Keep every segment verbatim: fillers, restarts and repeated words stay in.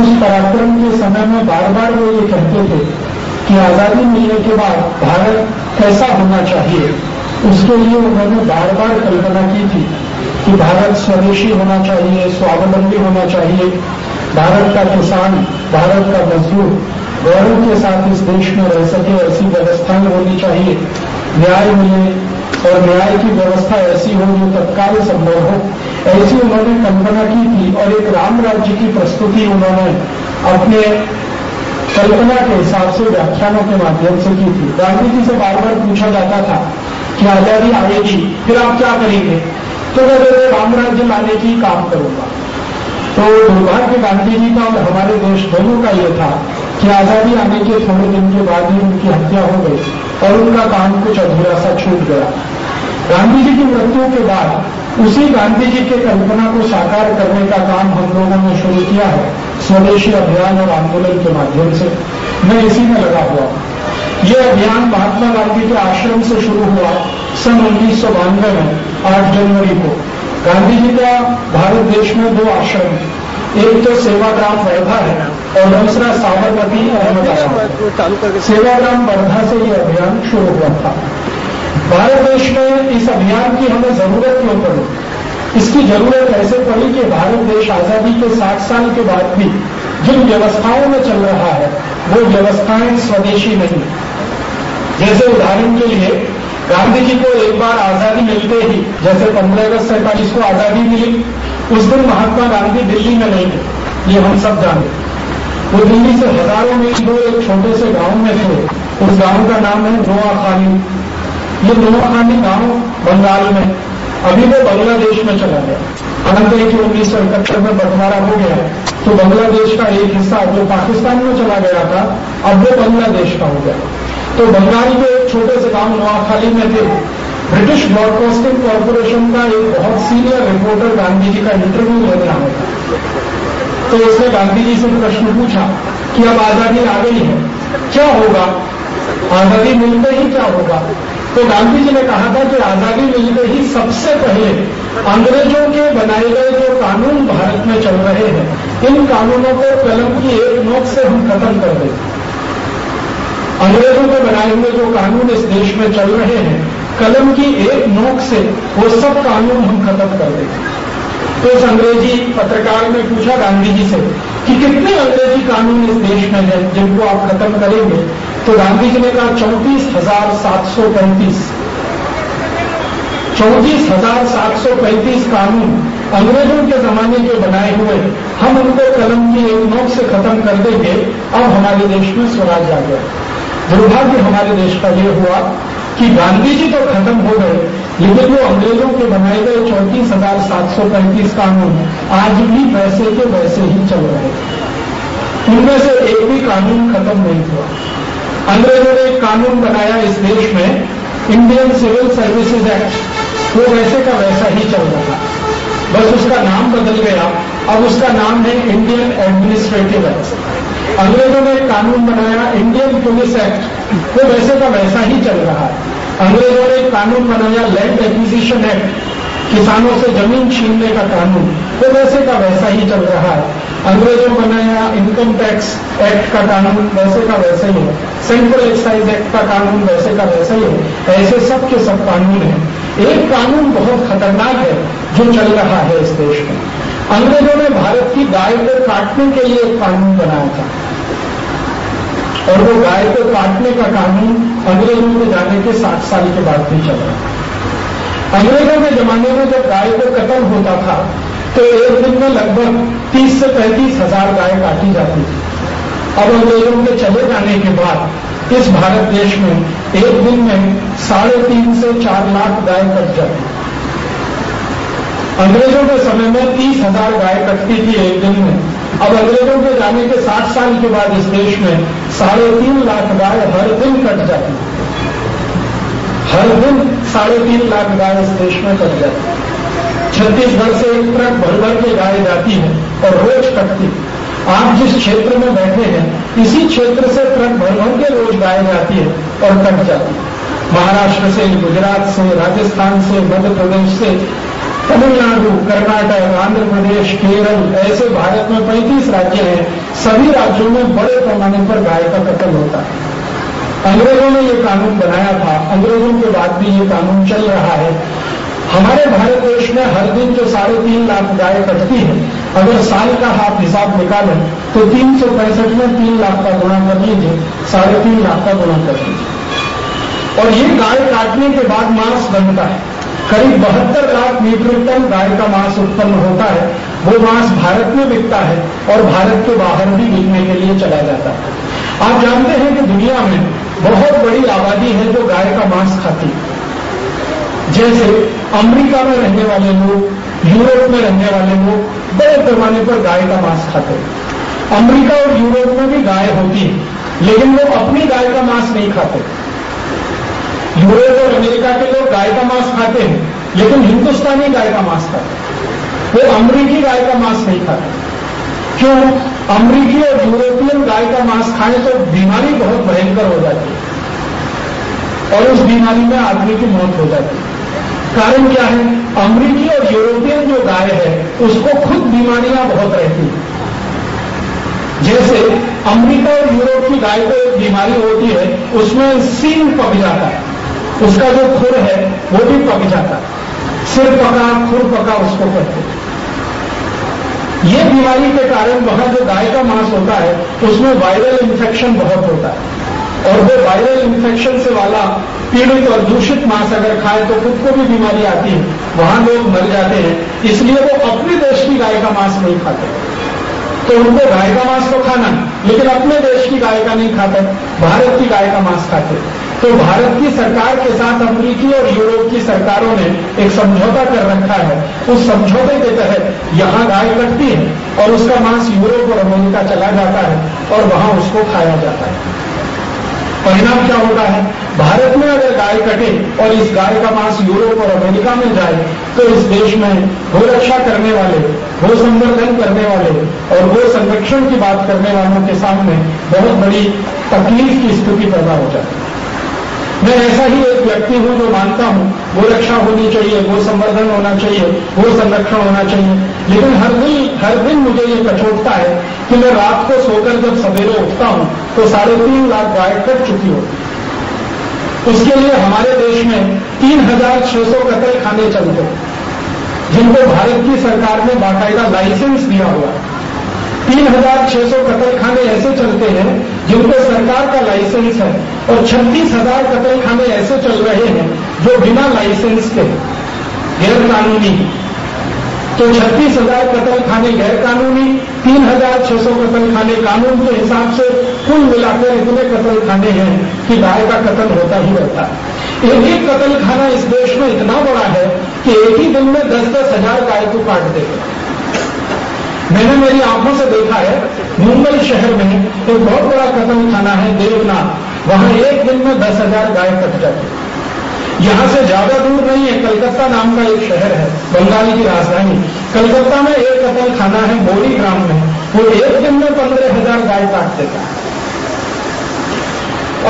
उस पराक्रम के समय में बार बार वो ये कहते थे कि आजादी मिलने के बाद भारत कैसा होना चाहिए। उसके लिए उन्होंने बार बार कल्पना की थी कि भारत स्वदेशी होना चाहिए, स्वावलंबी होना चाहिए, भारत का किसान, भारत का मजदूर गौरव के साथ इस देश में रह सके ऐसी व्यवस्थाएं होनी चाहिए, न्याय मिले और न्याय की व्यवस्था ऐसी हो जो तत्काल संभव हो, ऐसी उन्होंने कल्पना की थी और एक राम राज्य की प्रस्तुति उन्होंने अपने कल्पना के हिसाब से व्याख्यानों के माध्यम से की थी। गांधी जी से बार बार पूछा जाता था कि आजादी आएगी फिर आप क्या करेंगे, तो वह राम राज्य लाने की काम करूंगा। तो दुर्भाग्य गांधी जी का और हमारे देश दोनों का ये था कि आजादी आने के थोड़े दिन के बाद ही उनकी हत्या हो गई और उनका काम कुछ अधूरा सा छूट गया। गांधी जी की मृत्यु के बाद उसी गांधी जी के कल्पना को साकार करने का काम हम लोगों ने शुरू किया है स्वदेशी अभियान और आंदोलन के माध्यम से। मैं इसी में लगा हुआ। ये अभियान महात्मा गांधी के आश्रम से शुरू हुआ सन उन्नीस सौ बानवे में आठ जनवरी को। गांधी जी का भारत देश में दो आश्रम है, एक तो सेवाग्राम वर्धा है और दूसरा साबरमती अहमदाबाद। सेवाग्राम वर्धा से ये अभियान शुरू हुआ था। भारत देश में इस अभियान की हमें जरूरत क्यों पड़ी? इसकी जरूरत ऐसे पड़ी कि भारत देश आजादी के साठ साल के बाद भी जिन व्यवस्थाओं में चल रहा है वो व्यवस्थाएं स्वदेशी नहीं। जैसे उदाहरण के लिए गांधी जी को एक बार आजादी मिलते ही, जैसे पंद्रह अगस्त सैंतालीस को आजादी मिली, उस दिन महात्मा गांधी दिल्ली में नहीं थे, ये हम सब जाने। वो दिल्ली से हजारों मील दूर एक छोटे से गांव में थे। उस गांव का नाम है नोआखानी। ये नोआखानी गांव बंगाल में, अभी वो बांग्लादेश में चला गया। अनंतर की उन्नीस सौ इकहत्तर में बंटवारा हो गया तो बांग्लादेश का एक हिस्सा जो पाकिस्तान में चला गया था अब वो बांग्लादेश का हो गया। तो बंगाल के एक छोटे से गांव नोआखाली में थे। ब्रिटिश ब्रॉडकास्टिंग कॉरपोरेशन का एक बहुत सीनियर रिपोर्टर गांधी जी का इंटरव्यू लेने आया था, तो उसने गांधी जी से प्रश्न पूछा कि अब आजादी आ गई है, क्या होगा, आजादी मिलते ही क्या होगा? तो गांधी जी ने कहा था कि आजादी मिलते ही सबसे पहले अंग्रेजों के बनाए गए जो कानून भारत में चल रहे हैं इन कानूनों को कलम की एक नोक से हम खत्म कर देंगे। अंग्रेजों के बनाए हुए जो कानून इस देश में चल रहे हैं कलम की एक नोक से वो सब कानून हम खत्म कर देंगे। तो उस अंग्रेजी पत्रकार ने पूछा गांधी जी से कि कितने अंग्रेजी कानून इस देश में हैं जिनको आप खत्म करेंगे? तो गांधी जी ने कहा चौंतीस हजार सात सौ पैंतीस चौंतीस हजार सात सौ पैंतीस कानून अंग्रेजों के जमाने के बनाए हुए हम उनको कलम की एक नोक से खत्म कर देंगे। अब हमारे देश में स्वराज आ गया। दुर्भाग्य हमारे देश का ये हुआ कि गांधी जी तो खत्म हो गए लेकिन वो अंग्रेजों के बनाए गए चौंतीस हजार सात सौ पैंतीस कानून आज भी वैसे के वैसे ही चल रहे हैं। उनमें से एक भी कानून खत्म नहीं हुआ। अंग्रेजों ने एक कानून बनाया इस देश में इंडियन सिविल सर्विसेज एक्ट, वो वैसे का वैसा ही चल रहा, बस उसका नाम बदल गया। अब उसका नाम है इंडियन एडमिनिस्ट्रेटिव एक्ट। अंग्रेजों ने एक कानून बनाया इंडियन पुलिस एक्ट, वो वैसे का वैसा ही चल रहा है। अंग्रेजों ने एक कानून बनाया लैंड एक्विजिशन एक्ट, किसानों से जमीन छीनने का कानून, वो वैसे का वैसा ही चल रहा है। अंग्रेजों ने बनाया इनकम टैक्स एक्ट का कानून, वैसे का वैसा ही है। सेंट्रल एक्साइज एक्ट का कानून वैसे का वैसा ही है। ऐसे सब के सब कानून हैं। एक कानून बहुत खतरनाक है जो चल रहा है इस देश में। अंग्रेजों ने भारत की गाय को काटने के लिए एक कानून बनाया था और वो गाय को काटने का कानून अंग्रेजों के जाने के साठ साल के बाद भी चल रहा। अंग्रेजों के जमाने में जब गाय को कत्ल होता था तो एक दिन में लगभग तीस से पैंतीस हजार गाय काटी जाती थी। अब अंग्रेजों के चले जाने के बाद इस भारत देश में एक दिन में साढ़े तीन से चार लाख गाय कट जाती थी। अंग्रेजों के समय में तीस हजार गाय कटती थी एक दिन में। अब अंग्रेजों के जाने के साठ साल के बाद इस देश में साढ़े तीन लाख गाय हर दिन कट जाती है। हर दिन साढ़े तीन लाख गाय इस देश में कट जाती है। छत्तीसगढ़ से एक ट्रक भर भर के गाय जाती है और रोज कटती है। आप जिस क्षेत्र में बैठे हैं इसी क्षेत्र से ट्रक भर भर के रोज गाय जाती है और कट जाती है। महाराष्ट्र से, गुजरात से, राजस्थान से, मध्य प्रदेश से तमिलनाडु, कर्नाटक, आंध्र प्रदेश, केरल, ऐसे भारत में पैंतीस राज्य हैं। सभी राज्यों में बड़े पैमाने पर गाय का कत्ल होता है। अंग्रेजों ने ये कानून बनाया था, अंग्रेजों के बाद भी ये कानून चल रहा है। हमारे भारत देश में हर दिन जो साढ़े तीन लाख गाय कटती है, अगर साल का आप हिसाब निकालें तो तीन सौ पैंसठ में तीन लाख का गुणा कर लीजिए, साढ़े तीन लाख का गुणा कर लीजिए। और ये गाय काटने के बाद मांस बनता है। करीब बहत्तर लाख मीट्रिक टन गाय का मांस उत्पन्न होता है। वो मांस भारत में बिकता है और भारत के बाहर भी बिकने के लिए चला जाता है। आप जानते हैं कि दुनिया में बहुत बड़ी आबादी है जो गाय का मांस खाती है। जैसे अमेरिका में रहने वाले लोग, यूरोप में रहने वाले लोग बड़े पैमाने पर गाय का मांस खाते हैं। अमेरिका और यूरोप में भी गाय होती है, लेकिन वो अपनी गाय का मांस नहीं खाते। यूरोप और अमेरिका के लोग गाय का मांस खाते हैं, लेकिन हिंदुस्तानी गाय का मांस खाते हैं। वो अमेरिकी गाय का मांस नहीं खाते। क्यों? अमेरिकी और यूरोपियन गाय का मांस खाएं तो बीमारी बहुत भयंकर हो जाती है और उस बीमारी में आदमी की मौत हो जाती है। कारण क्या है? अमेरिकी और यूरोपियन जो गाय है उसको खुद बीमारियां बहुत रहती हैं। जैसे अमेरिका और यूरोप की गाय को एक बीमारी होती है, उसमें सींग पक जाता है, उसका जो खुर है वो भी पक जाता है। सिर पका, खुर पका उसको कहते हैं। ये बीमारी के कारण वहां जो गाय का मांस होता है उसमें वायरल इन्फेक्शन बहुत होता है और वो वायरल इन्फेक्शन से वाला पीड़ित और दूषित मांस अगर खाए तो खुद को भी बीमारी आती है, वहां लोग मर जाते हैं। इसलिए वो अपने देश की गाय का मांस नहीं खाते। तो उनको गाय का मांस तो खाना है, लेकिन अपने देश की गाय का नहीं खाते, भारत की गाय का मांस खाते। तो भारत की सरकार के साथ अमरीकी और यूरोप की सरकारों ने एक समझौता कर रखा है। उस समझौते के तहत यहां गाय कटती है और उसका मांस यूरोप और अमेरिका चला जाता है और वहां उसको खाया जाता है। परिणाम क्या होता है? भारत में अगर गाय कटे और इस गाय का मांस यूरोप और अमेरिका में जाए तो इस देश में गो रक्षा करने वाले, गो संवर्धन करने वाले और गो संरक्षण की बात करने वालों के सामने बहुत बड़ी तकलीफ की स्थिति पैदा हो जाती है। मैं ऐसा ही एक व्यक्ति हूं जो मानता हूं गो रक्षा होनी चाहिए, गो संवर्धन होना चाहिए, गो संरक्षण होना चाहिए, लेकिन हर दिन हर दिन मुझे ये कचोटता है कि मैं रात को सोकर जब सवेरे उठता हूं तो साढ़े तीन लाख गाय कट चुकी होती है। उसके लिए हमारे देश में तीन हजार छह सौ कत्ल खाने चलते हैं, जिनको भारत की सरकार ने बाकायदा लाइसेंस दिया हुआ है। तीन हजार छह सौ कत्लखाने ऐसे चलते हैं जिनको सरकार का लाइसेंस है और छत्तीस हजार कत्लखाने ऐसे चल रहे हैं जो बिना लाइसेंस के गैर कानूनी। तो छत्तीस हजार कत्लखाने गैर कानूनी, तीन हजार छह सौ कत्लखाने कानून के हिसाब से, कुल मिलाकर इतने कत्लखाने हैं कि गाय का कत्ल होता ही रहता है। एक एक कत्लखाना इस देश में इतना बड़ा है कि एक ही दिन में दस दस हजार गाय को काट देगा। मैंने मेरी आंखों से देखा है। मुंबई शहर में एक बहुत बड़ा कत्लखाना है, देवनाथ, वहां एक दिन में दस हजार गाय कट जाती है। यहां से ज्यादा दूर नहीं है, कलकत्ता नाम का एक शहर है, बंगाल की राजधानी। कलकत्ता में एक कत्लखाना है बोरी ग्राम में, वो एक दिन में पंद्रह हजार गाय काट देता है।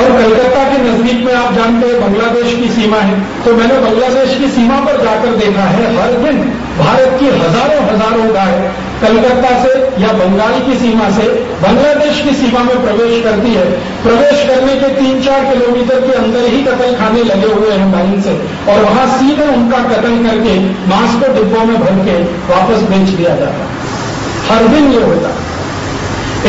और कलकत्ता के नजदीक में आप जानते हैं बांग्लादेश की सीमा है, तो मैंने बांग्लादेश की सीमा पर जाकर देखा है हर दिन भारत की हजारों हजारों गाय कलकत्ता से या बंगाल की सीमा से बांग्लादेश की सीमा में प्रवेश करती है। प्रवेश करने के तीन चार किलोमीटर के अंदर ही कत्लखाने लगे हुए हैं लाइन से, और वहां सीधे उनका कत्ल करके मांस को डिब्बों में भर के वापस बेच दिया जाता। हर दिन ये होता।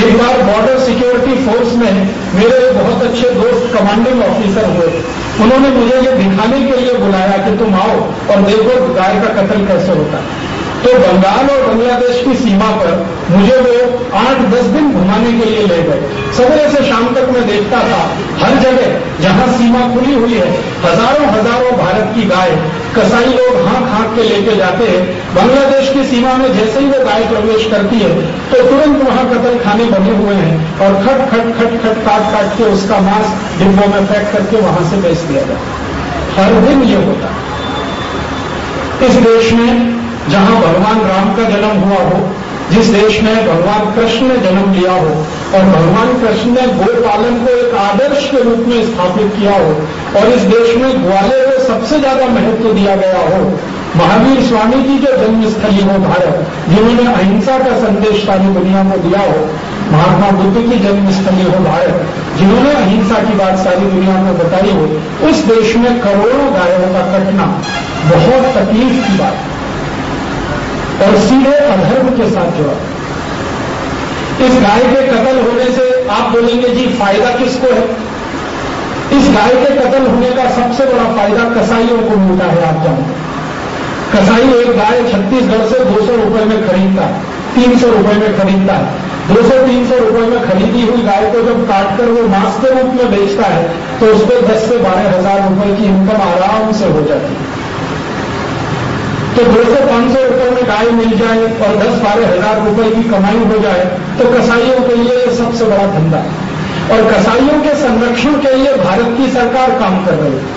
एक बार बॉर्डर सिक्योरिटी फोर्स में मेरे बहुत अच्छे दोस्त कमांडिंग ऑफिसर हुए। उन्होंने मुझे ये दिखाने के लिए बुलाया कि तुम आओ और देखो गाय का कत्ल कैसे होता है। तो बंगाल और बांग्लादेश की सीमा पर मुझे वो आठ दस दिन घुमाने के लिए ले गए। सवेरे से शाम तक मैं देखता था हर जगह जहां सीमा खुली हुई है हजारों हजारों भारत की गाय कसाई लोग हाँक हाँक के लेके जाते हैं। बांग्लादेश की सीमा में जैसे ही वो गाय प्रवेश करती है तो तुरंत वहां कत्लखाने बने हुए हैं और खट खट खट खट काट काट के उसका मांस डिब्बों में पैक करके वहां से बेच दिया जाता। हर दिन ये होता। इस देश में जहां भगवान राम का जन्म हुआ हो, जिस देश में भगवान कृष्ण ने जन्म लिया हो और भगवान कृष्ण ने गोपालन को एक आदर्श के रूप में स्थापित किया हो और इस देश में ग्वाले को सबसे ज्यादा महत्व दिया गया हो, महावीर स्वामी जी के जन्मस्थली हो भारत, जिन्होंने अहिंसा का संदेश सारी दुनिया को दिया हो। महात्मा बुद्ध की जन्मस्थली हो भारत, जिन्होंने अहिंसा की बात सारी दुनिया को बताई हो। उस देश में करोड़ों गायों का कटना बहुत तकलीफ की बात और सीधे अधर्म के साथ जुड़ा। इस गाय के कत्ल होने से आप बोलेंगे जी फायदा किसको है? इस गाय के कत्ल होने का सबसे बड़ा फायदा कसाईयों को मिलता है। आप जानते हैं कसाई एक गाय छत्तीसगढ़ से दो सौ रुपए में खरीदता है, तीन सौ रुपए में खरीदता है। दो सौ तीन सौ रुपए में खरीदी हुई गाय को जब काटकर वो मांस के रूप में बेचता है तो उस पर दस से बारह हजार रुपए की इनकम आराम से हो जाती है। तो दो सौ पांच सौ रुपए में गाय मिल जाए और दस बारह हजार रुपए की कमाई हो जाए तो कसाईयों के लिए ये सबसे बड़ा धंधा है। और कसाईयों के संरक्षण के लिए भारत की सरकार काम कर रही है।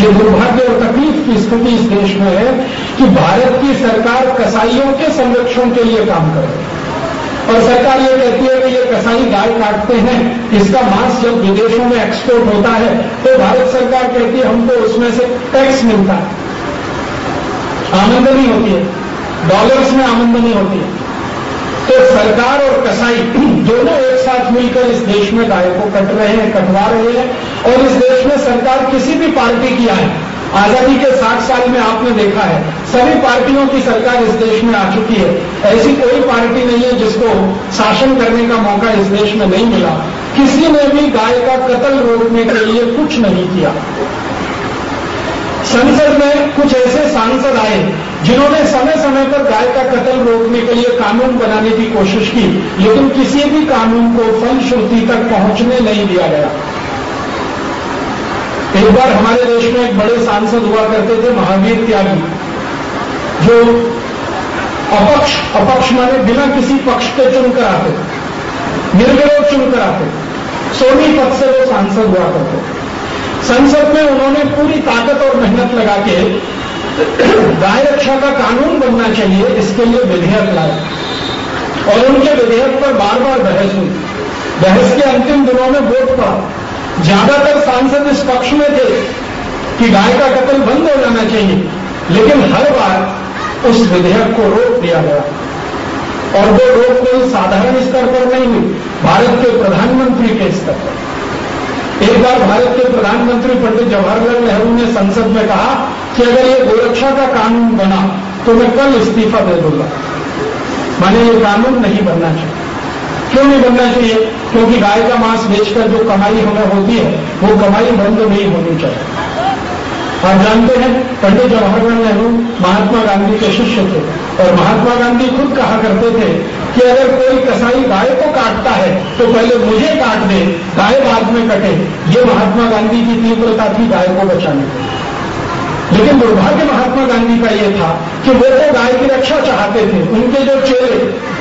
ये दुर्भाग्य और तकलीफ की स्थिति इस देश में है कि भारत की सरकार कसाईयों के संरक्षण के लिए काम कर रही है और सरकार ये कहती है कि ये कसाई गाय काटते हैं, इसका मांस जब विदेशों में एक्सपोर्ट होता है तो भारत सरकार कहती है हमको उसमें से टैक्स मिलता है, आमदनी होती है, डॉलर्स में आमदनी होती है। तो सरकार और कसाई दोनों एक साथ मिलकर इस देश में गाय को कट रहे हैं, कटवा रहे हैं। और इस देश में सरकार किसी भी पार्टी की आए, आजादी के साठ साल में आपने देखा है सभी पार्टियों की सरकार इस देश में आ चुकी है। ऐसी कोई पार्टी नहीं है जिसको शासन करने का मौका इस देश में नहीं मिला। किसी ने भी गाय का कत्ल रोकने के लिए कुछ नहीं किया। संसद में कुछ ऐसे सांसद आए जिन्होंने समय समय पर गाय का कत्ल रोकने के लिए कानून बनाने की कोशिश की, लेकिन किसी भी कानून को फलश्रुति तक पहुंचने नहीं दिया गया। एक बार हमारे देश में एक बड़े सांसद हुआ करते थे महावीर त्यागी, जो अपक्ष अपक्ष माने बिना किसी पक्ष के चुनकर आते, निर्विरोध चुनकर आते। सोनीपत से वो सांसद हुआ करते। संसद में उन्होंने पूरी ताकत और मेहनत लगा के गाय रक्षा का कानून बनना चाहिए, इसके लिए विधेयक लाया और उनके विधेयक पर बार बार बहस हुई। बहस के अंतिम दिनों में वोट पड़ा। ज्यादातर सांसद इस पक्ष में थे कि गाय का कत्ल बंद हो जाना चाहिए, लेकिन हर बार उस विधेयक को रोक दिया गया। और वो रोक कोई साधारण स्तर पर नहीं हुई, भारत के प्रधानमंत्री के स्तर पर। एक बार भारत के प्रधानमंत्री पंडित जवाहरलाल नेहरू ने संसद में कहा कि अगर ये गोरक्षा का कानून बना तो मैं कल इस्तीफा दे दूंगा, माने ये कानून नहीं बनना चाहिए। क्यों नहीं बनना चाहिए? क्योंकि गाय का मांस बेचकर जो कमाई हमें होती है वो कमाई बंद नहीं होनी चाहिए। आप जानते हैं पंडित जवाहरलाल नेहरू महात्मा गांधी के शिष्य थे और महात्मा गांधी खुद कहा करते थे कि अगर कोई कसाई गाय को काटता है तो पहले मुझे काट दे, गाय बाद में कटे। ये महात्मा गांधी की तीव्रता थी गाय को बचाने की। लेकिन दुर्भाग्य महात्मा गांधी का ये था कि वो तो गाय की रक्षा चाहते थे। उनके जो चेले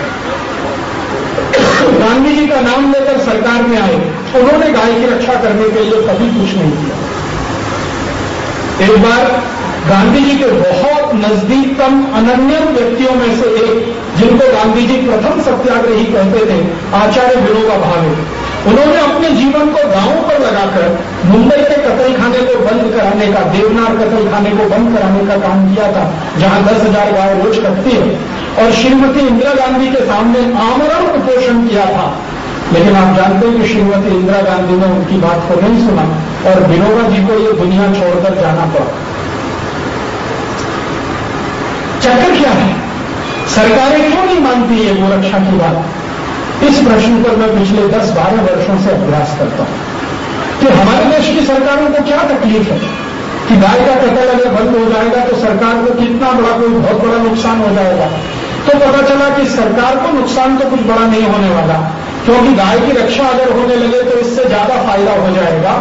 गांधी जी का नाम लेकर सरकार में आए, उन्होंने गाय की रक्षा करने के लिए कभी कुछ नहीं किया। एक बार गांधी जी के बहुत नजदीकतम अनन्य व्यक्तियों में से एक, जिनको गांधी जी प्रथम सत्याग्रही कहते थे, आचार्य विनोबा भावे, उन्होंने अपने जीवन को दांव पर लगाकर मुंबई के कत्लखाने को बंद कराने का, देवनार कत्लखाने को बंद कराने का काम किया था, जहां दस हजार गाय रोज कटती है। और श्रीमती इंदिरा गांधी के सामने आमरण उपोषण किया था, लेकिन आप जानते हैं कि श्रीमती इंदिरा गांधी ने उनकी बात को नहीं सुना और विनोबा जी को ये दुनिया छोड़कर जाना पड़ा। चक्कर क्या है? सरकारें क्यों नहीं मानती है वो रक्षा की बात? इस प्रश्न पर मैं पिछले दस बारह वर्षों से अभ्यास करता हूं कि हमारे देश की सरकारों को क्या तकलीफ है कि गाय का कत्ल अगर बंद हो जाएगा तो सरकार को कितना बड़ा, कोई बहुत बड़ा नुकसान हो जाएगा। तो पता चला कि सरकार को नुकसान तो कुछ बड़ा नहीं होने वाला, क्योंकि गाय की रक्षा अगर होने लगे तो इससे ज्यादा फायदा हो जाएगा।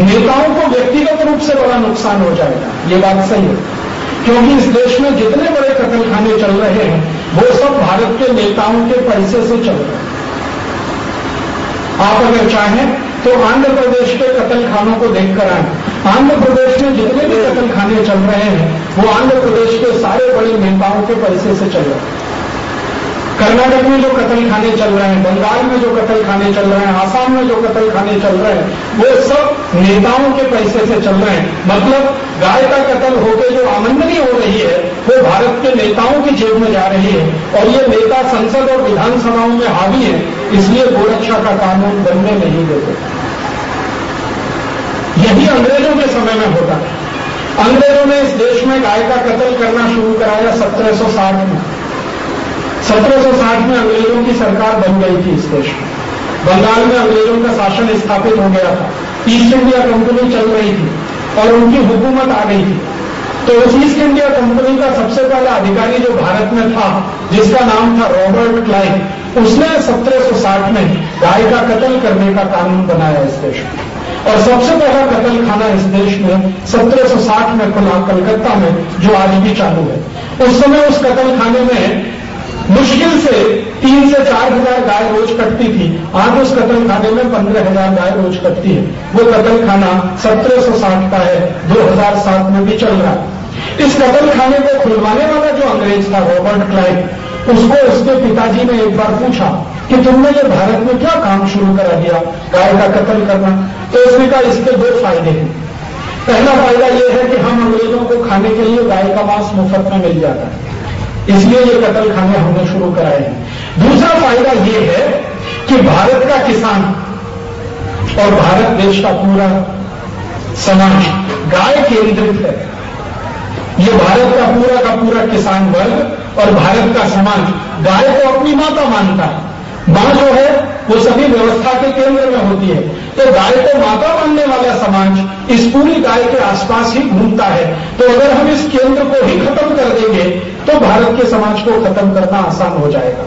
नेताओं को व्यक्तिगत रूप से बड़ा नुकसान हो जाएगा। ये बात सही है, क्योंकि इस देश में जितने बड़े कत्लखाने चल रहे हैं वो सब भारत के नेताओं के पैसे से चल रहे हैं। आप अगर चाहें तो आंध्र प्रदेश के कत्लखानों को देखकर आए। आंध्र प्रदेश में जितने भी कत्लखाने चल रहे हैं वो आंध्र प्रदेश के सारे बड़े नेताओं के पैसे से चल रहे हैं। कर्नाटक में जो कत्लखाने चल रहे हैं, बंगाल में जो कत्लखाने चल रहे हैं, आसाम में जो कत्लखाने चल रहे हैं, वो सब नेताओं के पैसे से चल रहे हैं। मतलब गाय का कत्ल होकर जो आमंदनी हो रही है वो भारत के नेताओं की जेब में जा रही है, और ये नेता संसद और विधानसभाओं में हावी है, इसलिए गोरक्षा का कानून बनने नहीं देते। यही अंग्रेजों के समय में होता है। अंग्रेजों ने इस देश में गाय का कत्ल करना शुरू कराया सत्रह सौ साठ में। सत्रह सौ साठ में अंग्रेजों की सरकार बन गई थी इस देश में। बंगाल में अंग्रेजों का शासन स्थापित हो गया था, ईस्ट इंडिया कंपनी चल रही थी और उनकी हुकूमत आ गई थी। तो उस ईस्ट इंडिया कंपनी का सबसे पहला अधिकारी जो भारत में था, जिसका नाम था रॉबर्ट क्लाई, उसने सत्रह सौ साठ में गाय का कत्ल करने का कानून बनाया इस देश में, और सबसे पहला कत्लखाना इस देश में सत्रह सौ साठ में खुला कलकत्ता में, जो आज भी चालू है। उस समय उस कत्लखाने में मुश्किल से तीन से चार हजार गाय रोज कटती थी, आज उस कत्लखाने में पंद्रह हजार गाय रोज कटती है। वो कत्लखाना सत्रह सौ साठ का है, दो हजार सात में भी चल रहा है। इस कत्लखाने को खुलवाने वाला जो अंग्रेज था रॉबर्ट क्लाइव, उसको उसके पिताजी ने एक बार पूछा कि तुमने ये भारत में क्या काम शुरू करा दिया, गाय का कत्ल करना। तो उसने कहा इसके दो फायदे हैं। पहला फायदा ये है कि हम अंग्रेजों को खाने के लिए गाय का मांस मुफ्त में मिल जाता है, इसलिए ये कत्लखाने हमने शुरू कराए हैं। दूसरा फायदा ये है कि भारत का किसान और भारत देश का पूरा समाज गाय केंद्रित है। ये भारत का पूरा का पूरा किसान वर्ग और भारत का समाज गाय को अपनी माता मानता है। मां जो है वो सभी व्यवस्था के केंद्र में होती है, तो गाय को माता मानने वाला समाज इस पूरी गाय के आसपास ही घूमता है। तो अगर हम इस केंद्र को ही खत्म कर देंगे तो भारत के समाज को खत्म करना आसान हो जाएगा,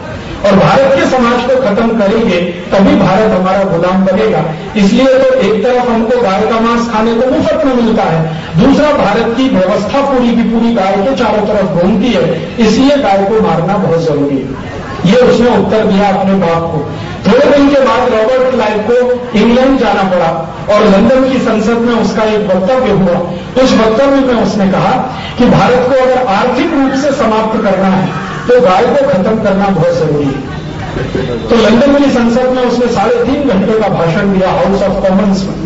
और भारत के समाज को खत्म करेंगे तभी भारत हमारा गोदाम बनेगा। इसलिए तो एक तरफ हमको गाय का मांस खाने को मुफ्त में मिलता है, दूसरा भारत की व्यवस्था पूरी की पूरी गाय के चारों तरफ घूमती है, इसलिए गाय को मारना बहुत जरूरी है। ये उसने उत्तर दिया अपने बाप को। थोड़े दिन के बाद रॉबर्ट क्लाइव को इंग्लैंड जाना पड़ा और लंदन की संसद में उसका एक वक्तव्य हुआ। उस वक्तव्य में उसने कहा कि भारत को अगर आर्थिक रूप से समाप्त करना है तो गाय को खत्म करना बहुत जरूरी है। तो लंदन की संसद में उसने साढ़े तीन घंटे का भाषण दिया हाउस ऑफ कॉमन्स में।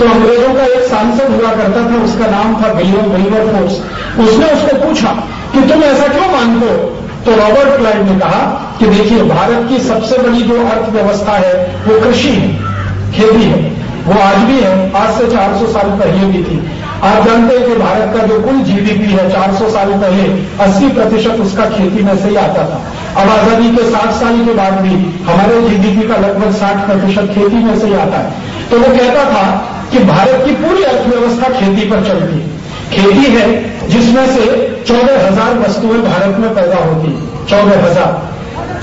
तो अंग्रेजों का एक सांसद हुआ करता था, उसका नाम था विलियम विल्बरफोर्स। उसने उसको पूछा कि तुम ऐसा क्यों मानते हो? तो रॉबर्ट क्लाइव ने कहा कि देखिए, भारत की सबसे बड़ी जो अर्थव्यवस्था है वो कृषि है, खेती है, वो आज भी है, आज से चार सौ साल पहले भी थी। आप जानते हैं कि भारत का जो कुल जीडीपी है चार सौ साल पहले अस्सी प्रतिशत उसका खेती में से ही आता था। अब आजादी के साठ साल के बाद भी हमारे जीडीपी का लगभग साठ प्रतिशत खेती में से ही आता है। तो वो कहता था कि भारत की पूरी अर्थव्यवस्था खेती पर चलती है। खेती है जिसमें से चौदह हजार वस्तुएं भारत में पैदा होती, चौदह हजार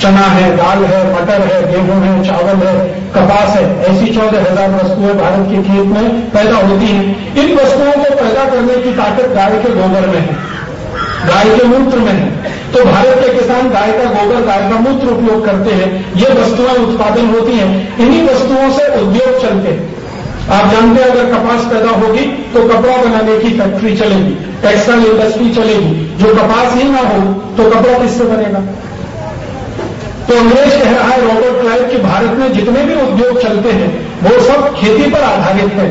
चना है, दाल है, मटर है, गेहूं है, चावल है, कपास है, ऐसी चौदह हजार वस्तुएं भारत के खेत में पैदा होती हैं। इन वस्तुओं को पैदा करने की ताकत गाय के गोबर में है, गाय के मूत्र में है। तो भारत के किसान गाय का गोबर, गाय का मूत्र उपयोग करते हैं, ये वस्तुएं उत्पादन होती हैं, इन्हीं वस्तुओं से उद्योग चलते हैं। आप जानते हैं अगर कपास पैदा होगी तो कपड़ा बनाने की फैक्ट्री चलेगी, टेक्सटाइल इंडस्ट्री चलेगी। जो कपास ही ना हो तो कपड़ा किससे बनेगा? तो अंग्रेज कह रहा है रॉबर्ट क्लाइव कि भारत में जितने भी उद्योग चलते हैं वो सब खेती पर आधारित है,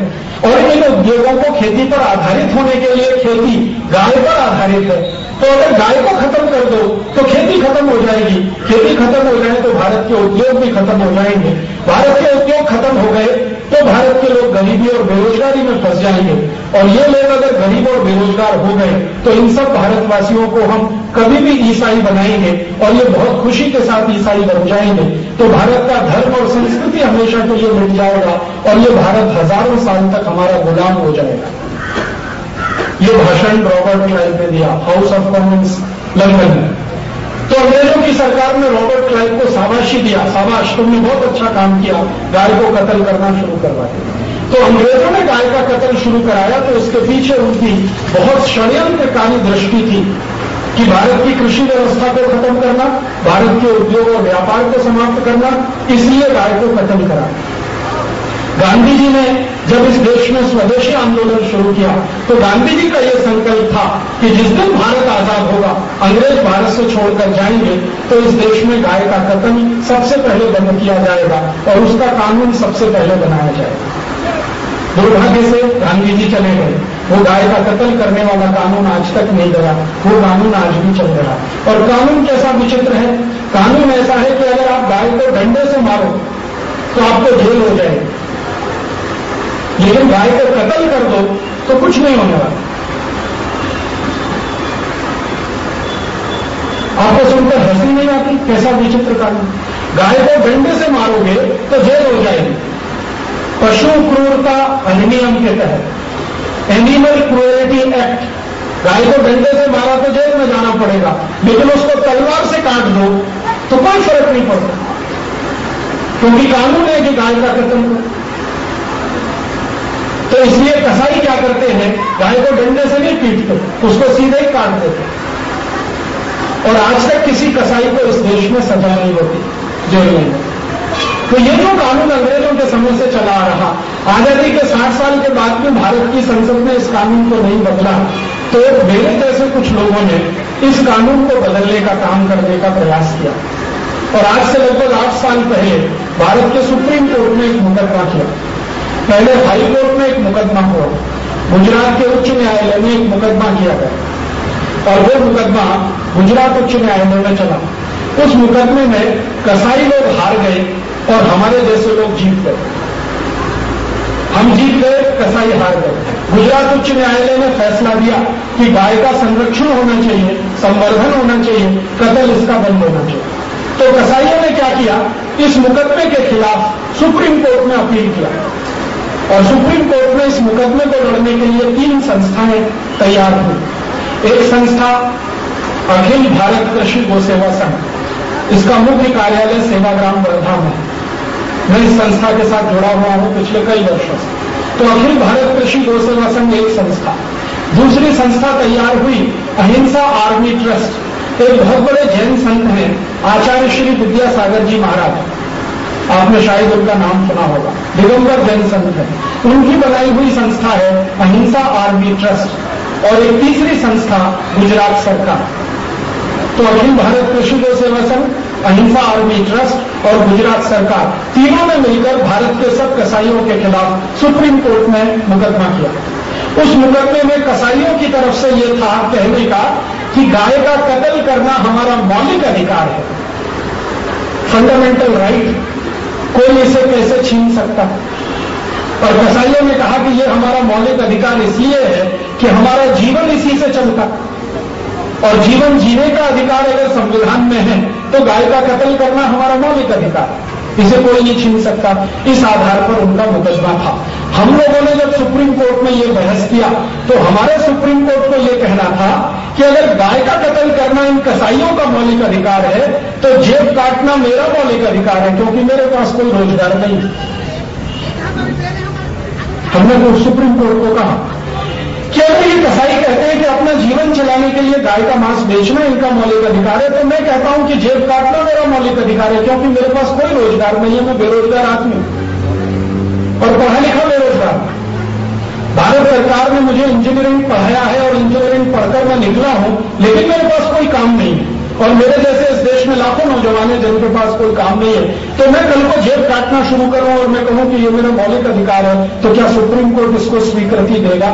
और इन उद्योगों को खेती पर आधारित होने के लिए खेती गाय पर आधारित है। तो अगर गाय को खत्म कर दो तो खेती खत्म हो जाएगी, खेती खत्म हो जाए तो भारत के उद्योग भी खत्म हो जाएंगे, भारत के उद्योग खत्म हो गए तो भारत के लोग गरीबी और बेरोजगारी में फंस जाएंगे, और ये लोग अगर गरीब और बेरोजगार हो गए तो इन सब भारतवासियों को हम कभी भी ईसाई बनाएंगे और ये बहुत खुशी के साथ ईसाई बन जाएंगे। तो भारत का धर्म और संस्कृति हमेशा के लिए मिट जाएगा और ये भारत हजारों साल तक हमारा गुलाम हो जाएगा। ये भाषण रॉबर्ट क्लाइव ने दिया हाउस ऑफ कॉमन्स लंदन में। तो अंग्रेजों की सरकार ने रॉबर्ट क्लाइव को शाबाशी दिया, शाबाश, तुमने बहुत अच्छा काम किया, गाय को कत्ल करना शुरू करवाया। तो अंग्रेजों ने गाय का कत्ल शुरू कराया तो उसके पीछे उनकी बहुत षड्यंत्रकारी दृष्टि थी कि भारत की कृषि व्यवस्था को खत्म करना, भारत के उद्योग और व्यापार को समाप्त करना, इसलिए गाय को कत्ल करा। गांधी जी ने जब इस देश में स्वदेशी आंदोलन शुरू किया तो गांधी जी का यह संकल्प था कि जिस दिन भारत आजाद होगा, अंग्रेज भारत से छोड़कर जाएंगे तो इस देश में गाय का कतन सबसे पहले बंद किया जाएगा और उसका कानून सबसे पहले बनाया जाएगा। दुर्भाग्य से गांधी जी चले गए, वो गाय का कत्ल करने वाला कानून आज तक नहीं गया, वो कानून आज भी चल रहा। और कानून कैसा विचित्र है, कानून ऐसा है कि अगर आप गाय को डंडे से मारो तो आपको जेल हो जाएगी, लेकिन गाय को कत्ल कर दो तो कुछ नहीं होने वाला। आपको सुनकर हंसी नहीं आती, कैसा विचित्र कानून, गाय को डंडे से मारोगे तो जेल हो जाएगी। पशु क्रूरता अधिनियम के तहत, एनिमल क्रुएल्टी एक्ट, गाय को डंडे से मारा तो जेल में जाना पड़ेगा, लेकिन उसको तलवार से काट दो तो कोई फर्क नहीं पड़ता, क्योंकि कानून है कि गाय का कत्ल हो। तो इसलिए कसाई क्या करते हैं, गाय को डंडे से नहीं पीटते, उसको सीधे ही काट देते, और आज तक किसी कसाई को इस देश में सजा नहीं होती, जेल में। तो ये जो कानून अंग्रेजों के समय से चला आ रहा, आजादी के साठ साल के बाद भी भारत की संसद ने इस कानून को नहीं बदला, तो मेरे जैसे कुछ लोगों ने इस कानून को बदलने का काम करने का प्रयास किया। और आज से लगभग आठ साल पहले भारत के सुप्रीम कोर्ट ने एक मुकदमा किया, पहले हाई कोर्ट में एक मुकदमा हुआ, गुजरात के उच्च न्यायालय में एक मुकदमा किया गया और वो मुकदमा गुजरात उच्च न्यायालय में चला। उस मुकदमे में कसाई लोग हार गए और हमारे जैसे लोग जीत गए, हम जीत गए, कसाई हार गए। गुजरात उच्च न्यायालय ने फैसला दिया कि गाय का संरक्षण होना चाहिए, संवर्धन होना चाहिए, कत्ल इसका बंद होना चाहिए। तो कसाईयों ने क्या किया, इस मुकदमे के खिलाफ सुप्रीम कोर्ट में अपील किया और सुप्रीम कोर्ट में इस मुकदमे को लड़ने के लिए तीन संस्थाएं तैयार हुई। एक संस्था अखिल भारत कृषि गो सेवा संघ, इसका मुख्य कार्यालय सेवाग्राम वर्धा में, मैं इस संस्था के साथ जुड़ा हुआ हूं पिछले कई वर्षों से। तो अखिल भारत कृषि गो सेवा संघ एक संस्था, दूसरी संस्था तैयार हुई अहिंसा आर्मी ट्रस्ट, एक बहुत बड़े जैन संत हैं आचार्य श्री विद्यासागर जी महाराज, आपने शायद उनका नाम सुना होगा, दिगंबर जैन संत है, उनकी बनाई हुई संस्था है अहिंसा आर्मी ट्रस्ट। और एक तीसरी संस्था गुजरात सरकार। तो अखिल भारत कृषि गो सेवा संघ, अहिंसा आर्मी ट्रस्ट और गुजरात सरकार, तीनों ने मिलकर भारत के सब कसाईयों के खिलाफ सुप्रीम कोर्ट में मुकदमा किया। उस मुकदमे में कसाईयों की तरफ से यह था कहने का कि गाय का कत्ल करना हमारा मौलिक अधिकार है, फंडामेंटल राइट, कोई इसे कैसे छीन सकता। और कसाईयों ने कहा कि यह हमारा मौलिक अधिकार इसलिए है कि हमारा जीवन इसी से चलता, और जीवन जीने का अधिकार अगर संविधान में है तो गाय का कत्ल करना हमारा मौलिक अधिकार, इसे कोई नहीं छीन सकता। इस आधार पर उनका मुकदमा था। हम लोगों ने जब सुप्रीम कोर्ट में यह बहस किया तो हमारे सुप्रीम कोर्ट को यह कहना था कि अगर गाय का कत्ल करना इन कसाईयों का मौलिक अधिकार है तो जेब काटना मेरा मौलिक अधिकार है, क्योंकि मेरे पास कोई रोजगार नहीं। हमने तो सुप्रीम कोर्ट को कहा कि अगर ये कसाई कहते हैं कि अपना जीवन चलाने के लिए गाय का मांस बेचना इनका मौलिक अधिकार है, तो मैं कहता हूं कि जेब काटना मेरा मौलिक अधिकार है, क्योंकि मेरे पास कोई रोजगार नहीं है, मैं बेरोजगार आदमी हूं और पढ़ा लिखा बेरोजगार। भारत सरकार ने मुझे इंजीनियरिंग पढ़ाया है और इंजीनियरिंग पढ़कर मैं निकला हूं, लेकिन मेरे पास कोई काम नहीं है, और मेरे जैसे इस देश में लाखों नौजवान हैं जिनके पास कोई काम नहीं है। तो मैं कल को जेब काटना शुरू करूं और मैं कहूं कि ये मेरा मौलिक अधिकार है, तो क्या सुप्रीम कोर्ट इसको स्वीकृति देगा?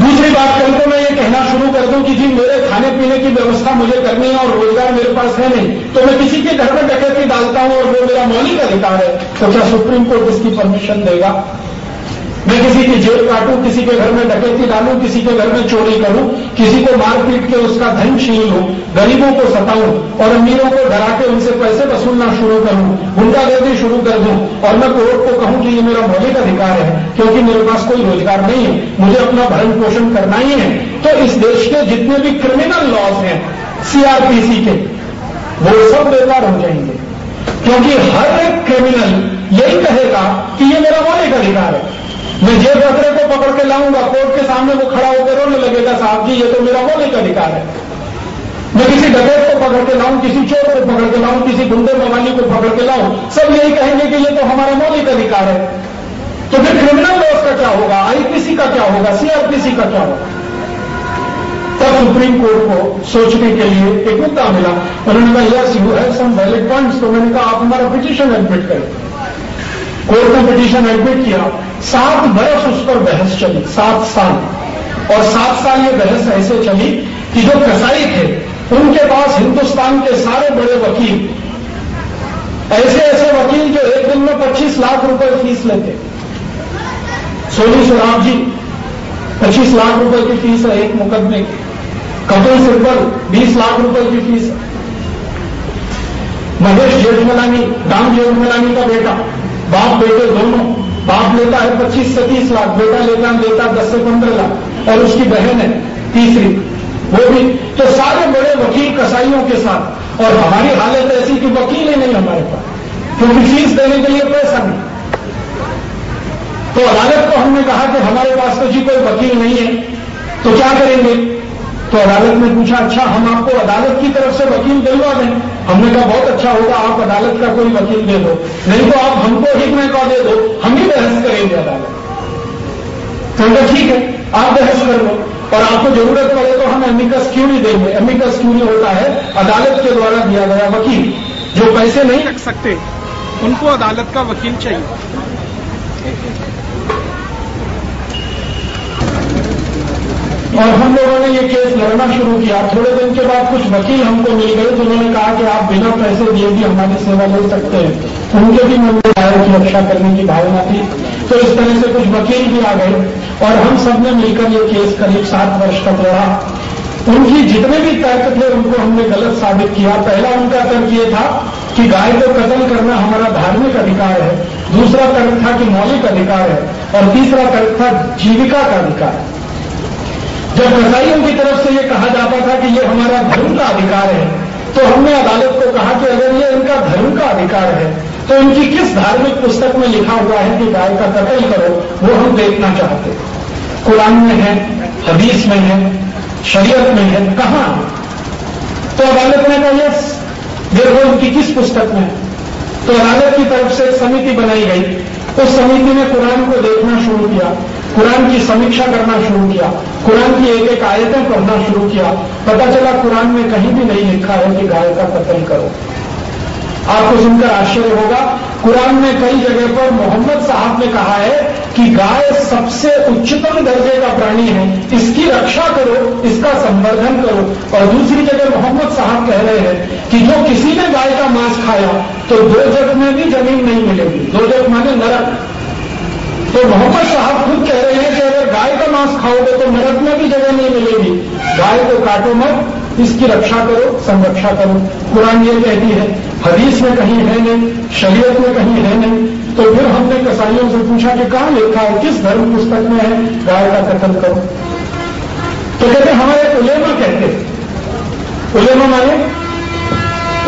दूसरी बात, कल को मैं ये कहना शुरू कर दूं कि जी मेरे खाने पीने की व्यवस्था मुझे करनी है और रोजगार मेरे पास है नहीं, तो मैं किसी के घर में डकैती डालता हूं और वो मेरा मौलिक अधिकार है, तो क्या सुप्रीम कोर्ट इसकी परमिशन देगा? मैं किसी की जेब काटूं, किसी के घर में डकैती डालूं, किसी के घर में चोरी करूं, किसी को मारपीट के उसका धन छीन लूं, गरीबों को सताऊं और अमीरों को डरा के उनसे पैसे वसूलना शुरू करूं, गुंडागर्दी शुरू कर दूं, और मैं कोर्ट को कहूं कि ये मेरा मौलिक अधिकार है, क्योंकि मेरे पास कोई रोजगार नहीं है, मुझे अपना भरण पोषण करना ही है। तो इस देश के जितने भी क्रिमिनल लॉज हैं सीआरपीसी के, वो सब बेकार हो जाएंगे, क्योंकि हर एक क्रिमिनल यही कहेगा कि ये मेरा मौलिक अधिकार है। मैं जेब रखने को पकड़ के लाऊंगा, कोर्ट के सामने वो खड़ा होकर रोने लगेगा, साहब जी ये तो मेरा मौलिक अधिकार है। मैं किसी डकैत को पकड़ के लाऊं, किसी चोर को पकड़ के लाऊं, किसी गुंडे मवाली को पकड़ के लाऊं, सब यही कहेंगे कि ये तो हमारा मौलिक अधिकार है। तो फिर क्रिमिनल लॉज का क्या होगा, आईपीसी का क्या होगा, सीआरपीसी का क्या होगा? तब सुप्रीम कोर्ट को सोचने के लिए एक मुद्दा मिला। उन्होंने कहा yes you have some valid points. तो मैंने कहा आप हमारा पिटीशन एडमिट करें। कोर्ट ने पिटीशन एडमिट किया। सात बरस उस पर बहस चली, सात साल और सात साल ये बहस ऐसे चली कि जो कसाई थे उनके पास हिंदुस्तान के सारे बड़े वकील, ऐसे ऐसे वकील जो एक दिन में पच्चीस लाख रुपए फीस लेते, सोनी शराब जी पच्चीस लाख रुपए की फीस है एक मुकदमे की, कपिल सिब्बल बीस लाख रुपए की फीस है, महेश जेठमलानी राम जेठमलानी का बेटा, बाप बेटे दोनों, बाप लेता है पच्चीस से तीस लाख, बेटा लेता देता दस से पंद्रह लाख और उसकी बहन है तीसरी वो भी। तो सारे बड़े वकील कसाईयों के साथ, और हमारी हालत ऐसी कि वकील ही नहीं हमारे पास क्योंकि फीस देने के लिए पैसा नहीं। तो अदालत को हमने कहा कि हमारे पास तो जी कोई वकील नहीं है तो क्या करेंगे? तो अदालत ने पूछा अच्छा हम आपको अदालत की तरफ से वकील दिलवा दें। हमने कहा बहुत अच्छा होगा आप अदालत का कोई वकील दे दो, नहीं तो आप हमको हिकमे का दे दो, हम ही बहस करेंगे अदालत। तो ठीक है आप बहस कर लो और आपको जरूरत पड़े तो हम एमिकस क्यूरी देंगे। एमिकस क्यूरी होता है अदालत के द्वारा दिया गया वकील, जो पैसे नहीं रख सकते उनको अदालत का वकील चाहिए। और हम लोगों ने ये केस लड़ना शुरू किया। थोड़े दिन के बाद कुछ वकील हमको मिल गए तो उन्होंने कहा कि आप बिना पैसे दिए भी हमारी सेवा ले सकते हैं। उनके भी मन में दायर की रक्षा करने की भावना थी। तो इस तरह से कुछ वकील भी आ गए और हम सब ने मिलकर ये केस करीब सात वर्ष तक लड़ा। उनकी जितने भी तर्क थे उनको हमने गलत साबित किया। पहला उनका तर्क ये था कि गाय को कत्ल करना हमारा धार्मिक अधिकार है, दूसरा तर्क था कि मौलिक अधिकार है और तीसरा तर्क था जीविका का अधिकार है। जब कसाईयों की तरफ से ये कहा जाता था कि ये हमारा धर्म का अधिकार है तो हमने अदालत को कहा कि अगर ये इनका धर्म का अधिकार है तो इनकी किस धार्मिक पुस्तक में लिखा हुआ है कि गाय का कत्ल करो, वो हम देखना चाहते। कुरान में है, हदीस में है, शरीयत में है, कहाँ? तो अदालत ने कहा यस देखो इनकी किस पुस्तक में। तो अदालत की तरफ से एक समिति बनाई गई। उस समिति ने कुरान को देखना शुरू किया, कुरान की समीक्षा करना शुरू किया, कुरान की एक एक आयतें पढ़ना शुरू किया। पता चला कुरान में कहीं भी नहीं लिखा है कि गाय का कत्ल करो। आपको सुनकर आश्चर्य होगा कुरान में कई जगह पर मोहम्मद साहब ने कहा है कि गाय सबसे उच्चतम दर्जे का प्राणी है, इसकी रक्षा करो, इसका संवर्धन करो। और दूसरी जगह मोहम्मद साहब कह रहे हैं कि जो किसी ने गाय का मांस खाया तो दोजख में भी जमीन नहीं मिलेगी, दोजख माने नरक। तो मोहम्मद साहब खुद कह रहे हैं कि अगर गाय का मांस खाओगे तो नरक में भी जगह नहीं मिलेगी। गाय को काटो मत, इसकी रक्षा करो, संरक्षा करो, कुरान ये कहती है, हदीस में कहीं है नहीं, शरीयत में कहीं है नहीं। तो फिर हमने कसाईयों से पूछा कि कहाँ लिखा है, किस धर्म पुस्तक में है गाय का कत्ल करो? तो कहते हमारे उलेमा कहते हैं, उलेमा माने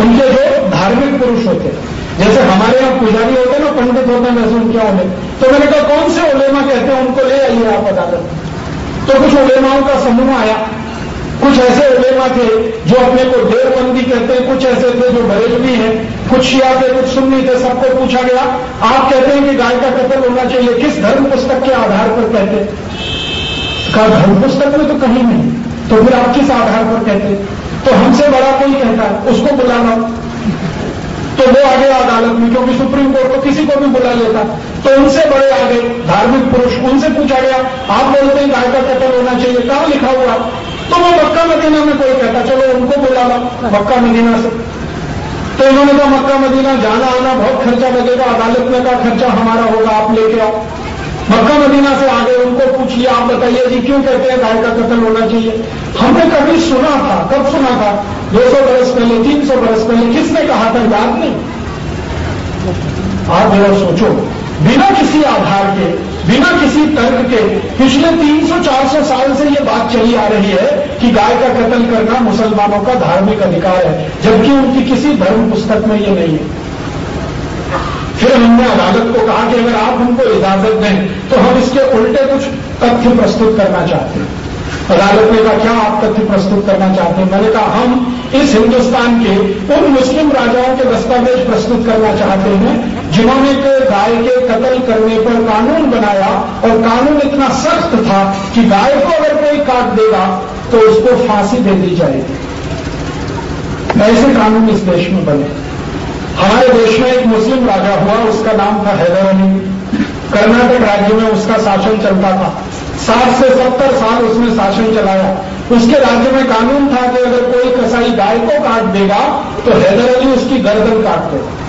उनके जो धार्मिक पुरुष होते हैं, जैसे हमारे यहाँ पुजारी होते हैं ना, पंडित होते हैं, वैसे उनके होने। तो मैंने कहा कौन से उलेमा कहते हैं, उनको ले आइए आप अदालत। तो कुछ उलेमाओं का समूह आया, कुछ ऐसे उलेमा थे जो अपने को देवबंदी कहते हैं, कुछ ऐसे थे जो बरेलवी हैं, कुछ शिया थे, कुछ सुन्नी थे। सबको पूछा गया आप कहते हैं कि गाय का कत्ल होना चाहिए, किस धर्म पुस्तक के आधार पर कहते हैं? कहा धर्म पुस्तक में तो कहीं नहीं, तो फिर आप किस आधार पर कहते हैं? तो हमसे बड़ा कोई कहता है उसको बुलाना। तो वो आ गया अदालत में, क्योंकि सुप्रीम कोर्ट को किसी को भी बुला लेता। तो उनसे बड़े आ गए धार्मिक पुरुष, उनसे पूछा गया आप बोलते हैं गाय का कत्ल होना चाहिए, कहाँ लिखा हुआ? तो वो मक्का मदीना में कोई कहता, चलो उनको बुला लो मक्का मदीना से। तो इन्होंने कहा मक्का मदीना जाना आना बहुत खर्चा लगेगा। अदालत ने कहा खर्चा हमारा होगा, आप लेके आओ। मक्का मदीना से आ गए, उनको पूछ लिया आप बताइए जी क्यों कहते हैं गाय का कत्ल होना चाहिए? हमने कभी सुना था? कब सुना था? दो सौ बरस पहले, तीन सौ बरस पहले। किसने कहा था याद नहीं? आप जरा सोचो, बिना किसी आधार के, बिना किसी तर्क के पिछले तीन सौ चार सौ साल से ये बात चली आ रही है कि गाय का कत्ल करना मुसलमानों का धार्मिक अधिकार है, जबकि उनकी किसी धर्म पुस्तक में ये नहीं है। फिर हमने अदालत को कहा कि अगर आप हमको इजाजत दें तो हम इसके उल्टे कुछ तथ्य प्रस्तुत करना चाहते हैं। अदालत ने कहा क्या आप तथ्य प्रस्तुत करना चाहते हैं? मैंने कहा हम इस हिन्दुस्तान के उन मुस्लिम राजाओं के दस्तावेज प्रस्तुत करना चाहते हैं जिन्होंने के गाय के कत्ल करने पर कानून बनाया और कानून इतना सख्त था कि गाय को अगर कोई काट देगा तो उसको फांसी दे दी जाएगी। ऐसे कानून इस देश में बने। हमारे देश में एक मुस्लिम राजा हुआ, उसका नाम था हैदर अली। कर्नाटक राज्य में उसका शासन चलता था। साठ से सत्तर साल उसने शासन चलाया। उसके राज्य में कानून था कि अगर कोई कसाई गाय को काट देगा तो हैदर अली उसकी गर्दन काट देगा।